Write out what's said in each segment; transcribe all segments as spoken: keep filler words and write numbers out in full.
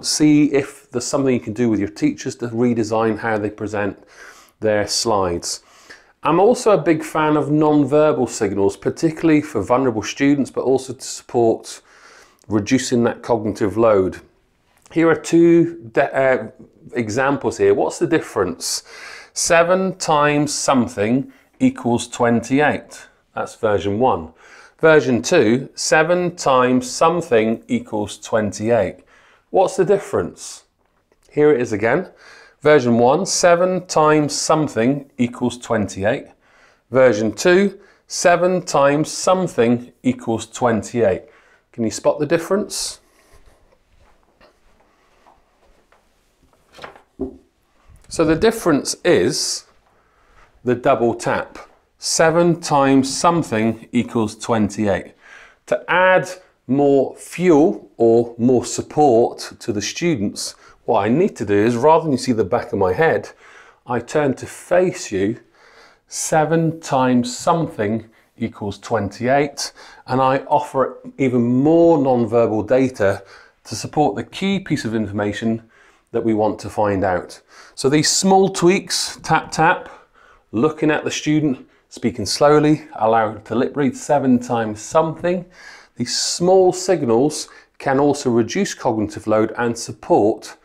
See if there's something you can do with your teachers to redesign how they present their slides. I'm also a big fan of non-verbal signals, particularly for vulnerable students, but also to support reducing that cognitive load. Here are two uh, examples here. What's the difference? Seven times something equals twenty-eight. That's version one. Version two, seven times something equals twenty-eight. What's the difference? Here it is again. Version one, seven times something equals twenty-eight. Version two, seven times something equals twenty-eight. Can you spot the difference? So the difference is the double tap. seven times something equals twenty-eight. To add more fuel or more support to the students, what I need to do is, rather than you see the back of my head, I turn to face you. seven times something equals twenty-eight, and I offer even more non-verbal data to support the key piece of information that we want to find out. So these small tweaks, tap tap, looking at the student, speaking slowly, allow to lip read seven times something. These small signals can also reduce cognitive load and support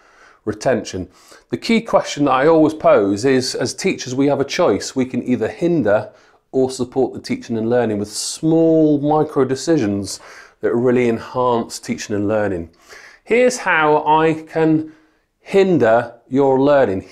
retention. The key question that I always pose is, as teachers, we have a choice. We can either hinder or support the teaching and learning with small micro decisions that really enhance teaching and learning. Here's how I can hinder your learning.